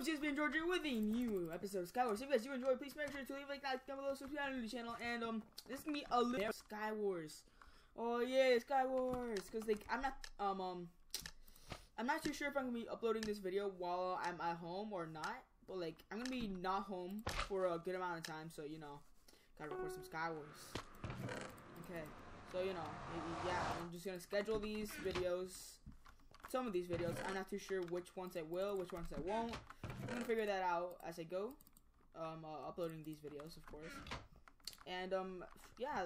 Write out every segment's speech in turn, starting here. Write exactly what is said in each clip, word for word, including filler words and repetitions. Hope you guys enjoyed it with a new episode of Sky Wars. If you guys do enjoy, please make sure to leave a like, like down below, subscribe to the channel, and um, this can be a little Sky Wars. Oh yeah, Sky Wars, because like I'm not um um I'm not too sure if I'm gonna be uploading this video while I'm at home or not, but like I'm gonna be not home for a good amount of time, so you know, gotta record some Sky Wars. Okay, so you know, yeah, I'm just gonna schedule these videos. Some of these videos, I'm not too sure which ones I will, which ones I won't. I'm gonna figure that out as I go. Um, uh, uploading these videos, of course. And um, yeah,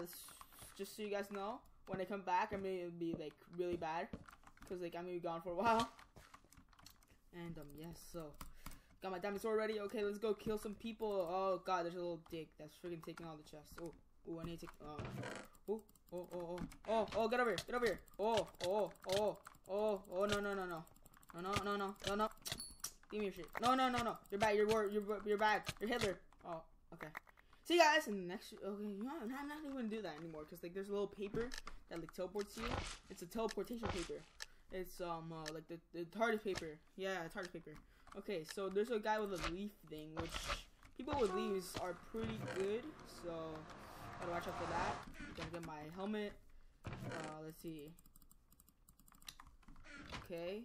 just so you guys know, when I come back, I'm gonna be like really bad, cause like I'm gonna be gone for a while. And um, yes, yeah, so got my diamond sword ready. Okay, let's go kill some people. Oh God, there's a little dick that's freaking taking all the chests. Oh, oh, I need to. Oh, oh, oh, oh, oh, oh, get over here, get over here. Oh, oh, oh. Oh, oh, no, no, no, no. No, no, no, no, no, no. Give me your shit. No, no, no, no. You're bad. You're war. You're, you're bad. You're Hitler. Oh, okay. See you guys in the next. Okay, no, I'm not, I'm not even gonna do that anymore. Cause like there's a little paper that like teleports you. It's a teleportation paper. It's um uh, like the the Tardis paper. Yeah, Tardis paper. Okay, so there's a guy with a leaf thing, which people with leaves are pretty good. So gotta watch out for that. Gotta get my helmet. Uh, let's see. Okay,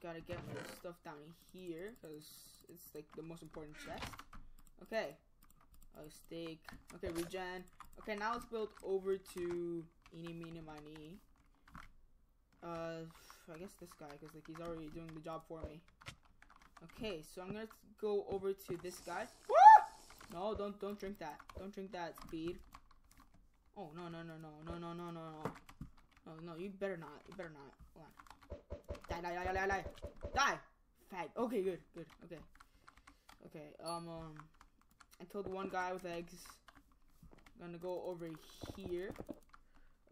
gotta get my stuff down here, because it's like the most important chest. Okay, a steak. Okay, regen. Okay, now let's build over to eeny, meeny, miny. Uh, I guess this guy, because like he's already doing the job for me. Okay, so I'm gonna go over to this guy. No, don't, don't drink that. Don't drink that, speed. Oh, no, no, no, no, no, no, no, no, no. No, no, you better not. You better not. Hold on. Die, die, die, die, die, die, fag. Okay, good, good, okay, okay, um, um, I killed one guy with eggs. I'm gonna go over here.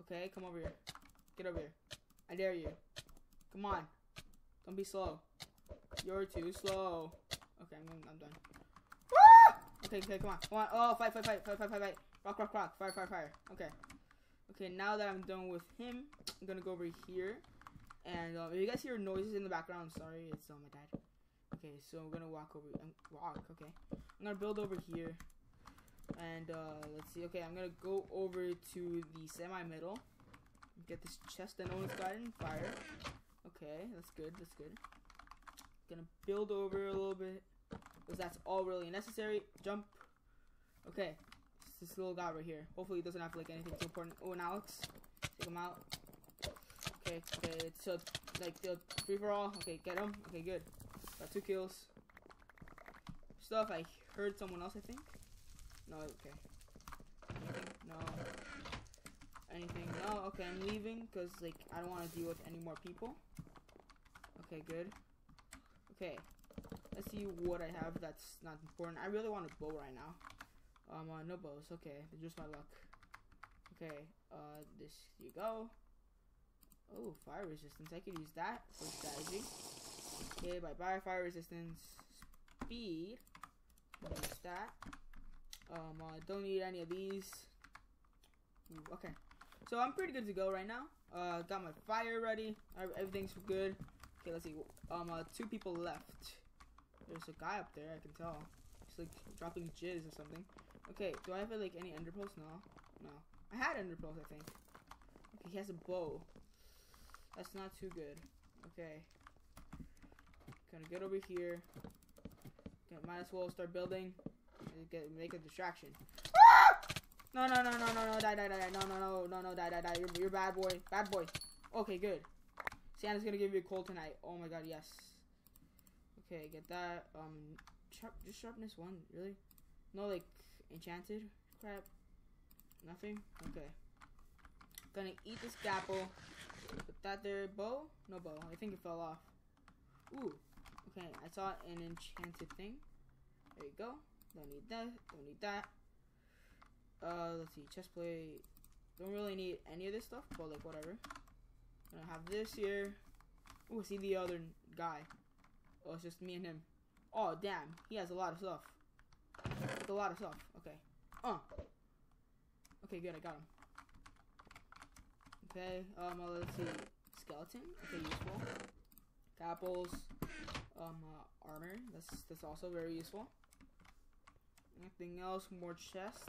Okay, come over here, get over here, I dare you, come on, don't be slow, you're too slow. Okay, I'm, I'm done. Ah! Okay, okay, come on, come on, oh, fight, fight, fight, fight, fight, fight, fight, rock, rock, rock, fire, fire, fire, okay, okay, now that I'm done with him, I'm gonna go over here. And uh, if you guys hear noises in the background, I'm sorry, it's on my dad. Okay, so I'm gonna walk over. Um, walk, okay. I'm gonna build over here, and uh, let's see. Okay, I'm gonna go over to the semi-middle. Get this chest that no one's gotten. Fire. Okay, that's good. That's good. Gonna build over a little bit, cause that's all really necessary. Jump. Okay, it's this little guy right here. Hopefully, it doesn't have like anything too important. Oh, and Alex, take him out. Okay, okay, so like the free for all. Okay, get him. Okay, good. Got two kills. Stuff. I heard someone else. I think. No. Okay. Anything? No. Anything? No. Okay, I'm leaving because like I don't want to deal with any more people. Okay, good. Okay, let's see what I have. That's not important. I really want a bow right now. Um, uh, no bows. Okay, just my luck. Okay. Uh, this. You go. Oh, fire resistance. I could use that for strategy. Okay, bye bye. Fire resistance. Speed. Use that. Um, uh, don't need any of these. Ooh, okay. So I'm pretty good to go right now. Uh, got my fire ready. Everything's good. Okay, let's see. Um, uh, two people left. There's a guy up there. I can tell. He's like dropping jizz or something. Okay, do I have like any enderpearls? No. No. I had enderpearls, I think. Okay, he has a bow. That's not too good. Okay. Gonna get over here. Okay, might as well start building. Get, make a distraction. Ah! No, no, no, no, no, no, die, die, die, no, no, no, no, no, die, die, die. You're, you're bad boy. Bad boy. Okay, good. Santa's gonna give you a cold tonight. Oh my god, yes. Okay, get that. Um, sharp, just sharpness one, really? No, like, enchanted crap? Nothing? Okay. Gonna eat this gapple. Put that there. Bow? No bow. I think it fell off. Ooh. Okay, I saw an enchanted thing. There you go. Don't need that. Don't need that. Uh, let's see. Chest plate. Don't really need any of this stuff, but like whatever. I don't have this here. Ooh, see the other guy. Oh, it's just me and him. Oh, damn. He has a lot of stuff. Like, a lot of stuff. Okay. Uh. Okay, good. I got him. Okay, um, let's see. Skeleton? Okay, useful. Apple's um, uh, armor. That's that's also very useful. Anything else? More chests.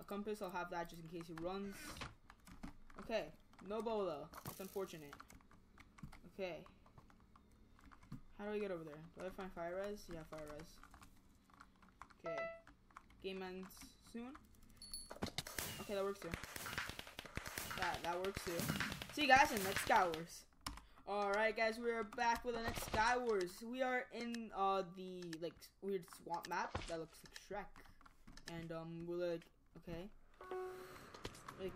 A compass. I'll have that just in case he runs. Okay. No bolo. That's unfortunate. Okay. How do I get over there? Do I find fire res? Yeah, fire res. Okay. Game ends soon. Okay, that works too. That that works too. See you guys in the next Sky Wars. Alright guys, we are back with the next Sky Wars. We are in uh the like weird swamp map that looks like Shrek. And um we're like okay. Like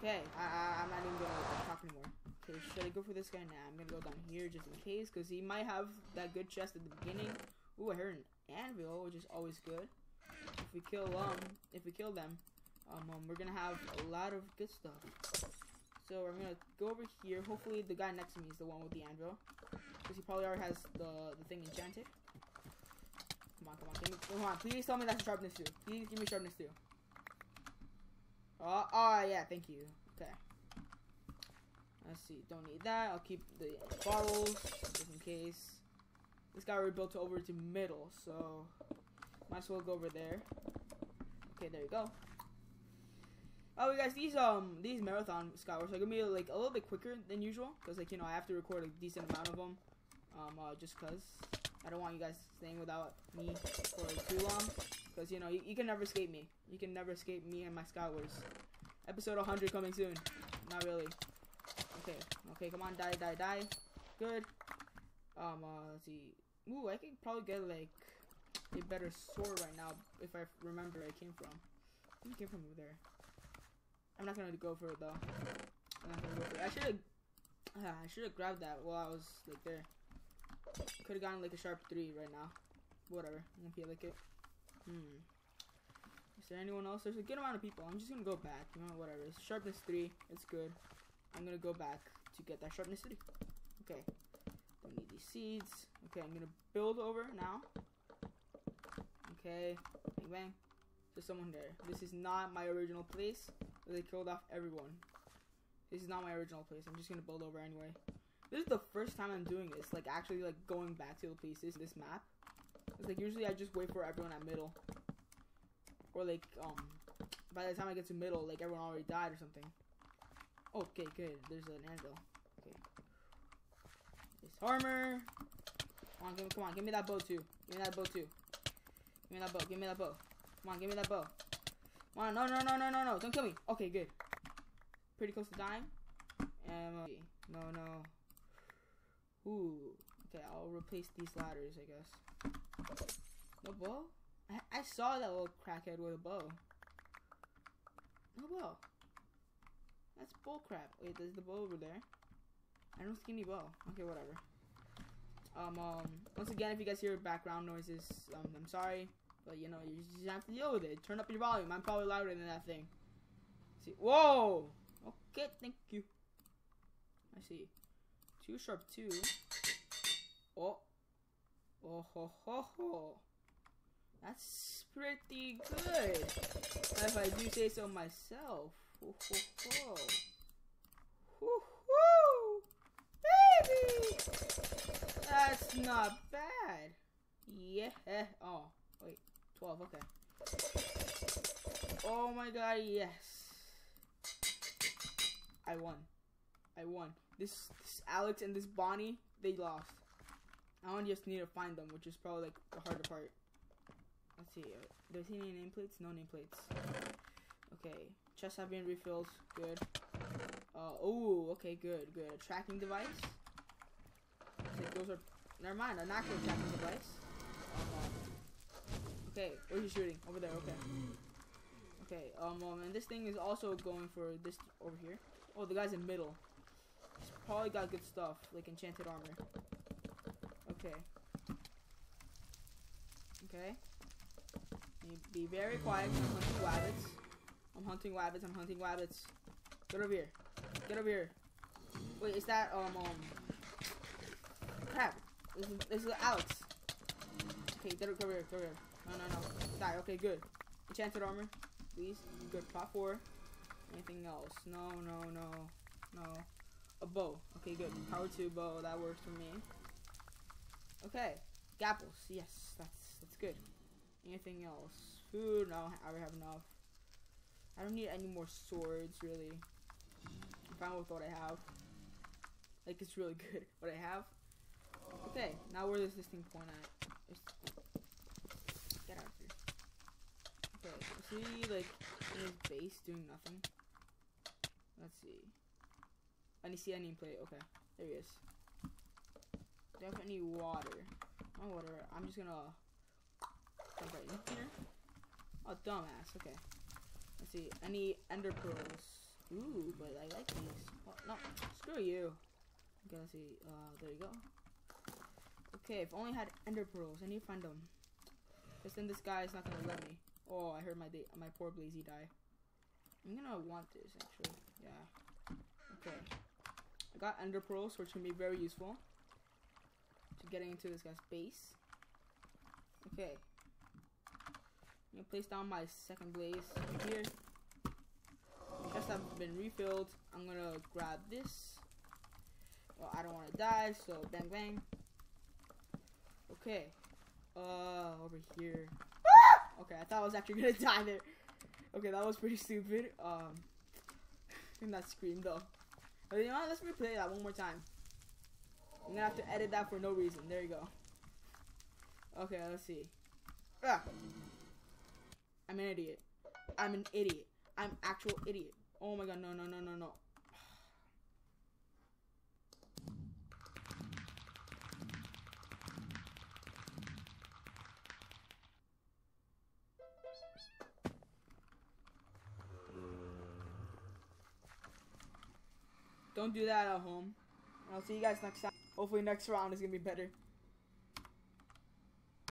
okay. I, I I'm not even gonna talk anymore. Okay, should I go for this guy? Nah, I'm gonna go down here just in case, because he might have that good chest at the beginning. Ooh, I heard an anvil, which is always good. If we kill um if we kill them, um, um we're gonna have a lot of good stuff. So I'm gonna go over here. Hopefully the guy next to me is the one with the anvil, because he probably already has the the thing enchanted. Come on, come on, give me, come on! Please tell me that's sharpness two. Please give me sharpness two. Oh, oh yeah, thank you. Okay. Let's see. Don't need that. I'll keep the bottles just in case. This guy already built over to middle, so might as well go over there. Okay, there you go. Oh, guys, these um these marathon Sky Wars are gonna be like a little bit quicker than usual, because like you know I have to record a decent amount of them, um uh, just cause I don't want you guys staying without me for like, too long, cause you know you, you can never escape me, you can never escape me and my Sky Wars. Episode one hundred coming soon. Not really. Okay, okay, come on, die, die, die. Good. Um, uh, let's see. Ooh, I can probably get like a better sword right now if I remember where I came from. I came from over there. I'm not gonna go for it though. I'm not gonna go for it. I should have. Uh, I should have grabbed that while I was like there. Could have gotten like a sharp three right now. Whatever. I don't feel like it. Hmm. Is there anyone else? There's a good amount of people. I'm just gonna go back. You know, whatever. It's sharpness three. It's good. I'm gonna go back to get that sharpness three. Okay. Don't need these seeds. Okay. I'm gonna build over now. Okay. Bang bang. There's someone there. This is not my original place. They killed off everyone. This is not my original place. I'm just gonna build over anyway. This is the first time I'm doing this, like actually like going back to the places this map. It's like usually I just wait for everyone at middle, or like um by the time I get to middle, like everyone already died or something. Okay, good. There's an anvil. Okay, this armor. Come on, give me, come on, give me that bow too. Give me that bow too. Give me that bow. Give me that bow. Come on, give me that bow. Come on, no, no, no, no, no, no, don't kill me. Okay, good. Pretty close to dying. And, uh, no, no. Ooh. Okay, I'll replace these ladders, I guess. No bow? I, I saw that little crackhead with a bow. No bow. That's bullcrap. Wait, there's the bow over there. I don't see any bow. Okay, whatever. Um, um, once again, if you guys hear background noises, um, I'm sorry. But you know, you just have to deal with it. Turn up your volume. I'm probably louder than that thing. See, whoa. Okay, thank you. I see. Two sharp two. Oh, oh ho ho ho. That's pretty good, if I do say so myself. Ho ho ho. Ho ho. Baby. That's not bad. Yeah. Oh. Wait, twelve, okay. Oh my god, yes. I won. I won. This, this Alex and this Bonnie, they lost. I only just need to find them, which is probably like the harder part. Let's see. Does he need nameplates? No nameplates. Okay. Chests have been refilled. Good. Uh, oh, okay, good, good. A tracking device. Like those are, never mind, an actual tracking device. Okay, where's he shooting? Over there, okay. Okay, um, um, and this thing is also going for this over here. Oh, the guy's in middle. He's probably got good stuff, like enchanted armor. Okay. Okay. Be very quiet, I'm hunting wabbits. I'm hunting wabbits, I'm hunting wabbits. Get over here. Get over here. Wait, is that, um, um... crap. This is, this is Alex. Okay, get over here, over here. No, no, no. Die. Okay, good. Enchanted armor. Please. Good. Pop four. Anything else? No, no, no. No. A bow. Okay, good. Power two bow. That works for me. Okay, gapples. Yes, that's that's good. Anything else? Food? No, I already have enough. I don't need any more swords, really. I'm fine with what I have. Like, it's really good what I have. Okay, now where does this thing point at? It's, get out of here. Okay, is he like in his base doing nothing? Let's see. I need to see a nameplate. Okay, there he is. Do I have any water? Oh, whatever. I'm just gonna jump right in here. Oh, dumbass. Okay. Let's see. Any ender pearls? Ooh, but I like these. Oh, no, screw you. Okay, let's see. Uh, there you go. Okay, if only I had ender pearls. I need to find them. Because then this guy is not gonna let me. Oh, I heard my my poor Blazy die. I'm gonna want this actually. Yeah. Okay. I got ender pearls, which can be very useful to getting into this guy's base. Okay. I'm gonna place down my second blaze here. Chests have been refilled. I'm gonna grab this. Well, I don't want to die, so bang bang. Okay. Uh, over here. Okay, I thought I was actually gonna die there. Okay, that was pretty stupid. Um, and that scream though. But you know what? Let's replay that one more time. I'm gonna have to edit that for no reason. There you go. Okay, let's see. Ah. I'm an idiot. I'm an idiot. I'm actual idiot. Oh my god, no, no, no, no, no. Don't do that at home. I'll see you guys next time. Hopefully next round is gonna be better.